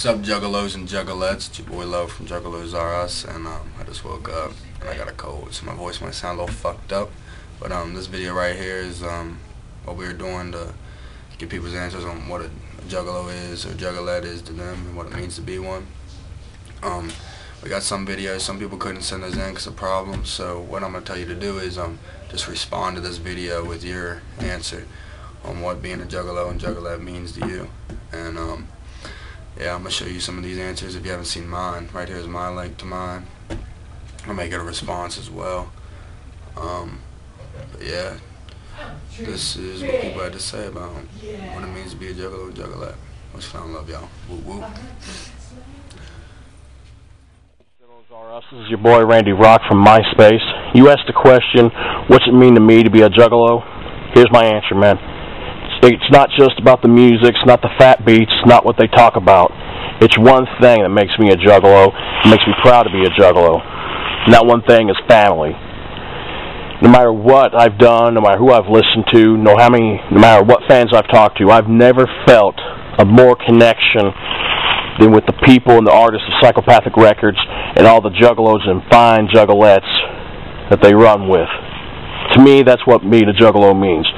What's up, Juggalos and Juggalettes? It's your boy Love from Juggalos Are Us, and I just woke up and I got a cold, so my voice might sound a little fucked up. But this video right here is what we were doing to get people's answers on what a Juggalo is or Juggalette is to them and what it means to be one. We got some videos. Some people couldn't send us in because of problems. So what I'm gonna tell you to do is just respond to this video with your answer on what being a Juggalo and Juggalette means to you. And yeah, I'm gonna show you some of these answers. If you haven't seen mine, right here is my link to mine. I'll make it a response as well. But yeah, this is what people had to say about what it means to be a Juggalo and Juggalette. Much fun, love y'all. Whoop whoop. This is your boy Randy Rock from MySpace. You asked the question, what's it mean to me to be a Juggalo? Here's my answer, man. It's not just about the music, it's not the fat beats, it's not what they talk about. It's one thing that makes me a Juggalo, it makes me proud to be a Juggalo. And that one thing is family. No matter what I've done, no matter who I've listened to, no matter what fans I've talked to, I've never felt a more connection than with the people and the artists of Psychopathic Records and all the Juggalos and fine Juggalettes that they run with. To me, that's what being a Juggalo means,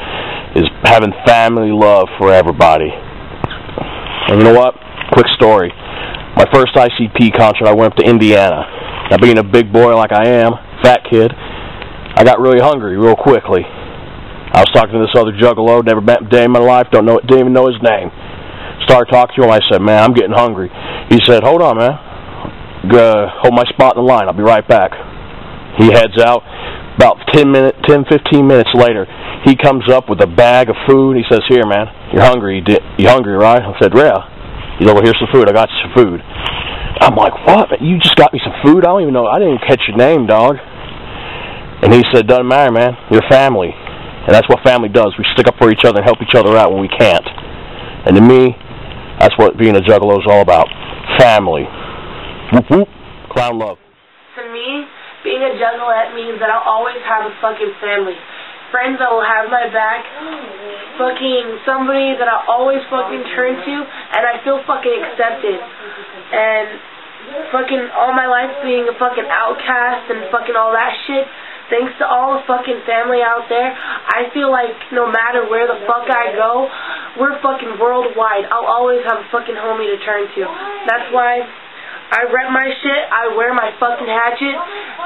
is having family love for everybody. And you know what? Quick story. My first ICP concert, I went up to Indiana. Now, being a big boy like I am, fat kid, I got really hungry real quickly. I was talking to this other Juggalo, never met a day in my life, didn't even know his name. Started talking to him, I said, man, I'm getting hungry. He said, hold on, man. Hold my spot in the line, I'll be right back. He heads out. About 10, 15 minutes later, he comes up with a bag of food. He says, here, man, you're hungry. You hungry, right? I said, yeah. He said, well, here's some food. I got you some food. I'm like, what? You just got me some food? I don't even know. I didn't even catch your name, dog. And he said, doesn't matter, man. You're family. And that's what family does. We stick up for each other and help each other out when we can't. And to me, that's what being a Juggalo is all about. Family. Whoop, whoop. Clown love. For me, being a Juggalette means that I'll always have a fucking family. Friends that will have my back. Fucking somebody that I always fucking turn to, and I feel fucking accepted. And fucking all my life being a fucking outcast and fucking all that shit, thanks to all the fucking family out there, I feel like no matter where the fuck I go, we're fucking worldwide. I'll always have a fucking homie to turn to. That's why I rep my shit, I wear my fucking hatchet,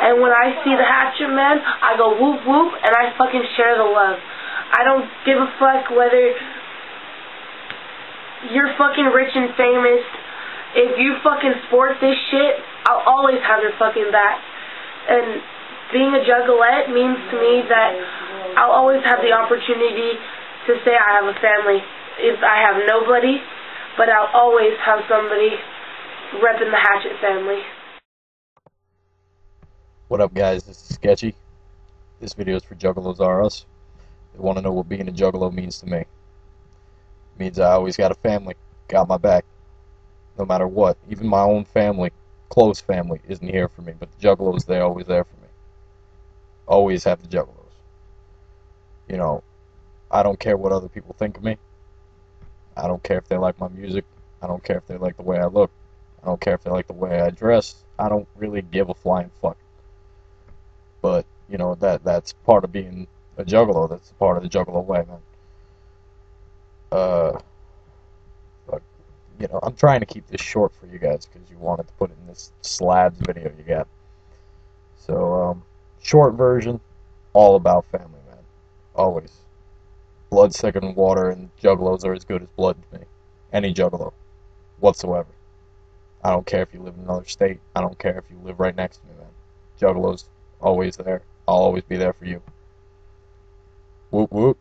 and when I see the Hatchet Man, I go whoop whoop, and I fucking share the love. I don't give a fuck whether you're fucking rich and famous. If you fucking sport this shit, I'll always have your fucking back. And being a Juggalette means to me that I'll always have the opportunity to say I have a family. If I have nobody, but I'll always have somebody repping the Hatchet family. What up, guys? This is Sketchy. This video is for Juggalos Are Us. They want to know what being a Juggalo means to me. It means I always got a family, got my back, no matter what. Even my own family, close family, isn't here for me, but the Juggalos, they're always there for me. Always have the Juggalos. You know, I don't care what other people think of me. I don't care if they like my music. I don't care if they like the way I look. I don't care if they like the way I dress. I don't really give a flying fuck. But, you know, that's part of being a Juggalo. That's part of the Juggalo way, man. But, you know, I'm trying to keep this short for you guys because you wanted to put it in this slabs video you got. So, short version, all about family, man. Always. Blood thicker than water, and Juggalos are as good as blood to me. Any Juggalo. Whatsoever. I don't care if you live in another state. I don't care if you live right next to me, man. Juggalo's always there. I'll always be there for you. Whoop, whoop.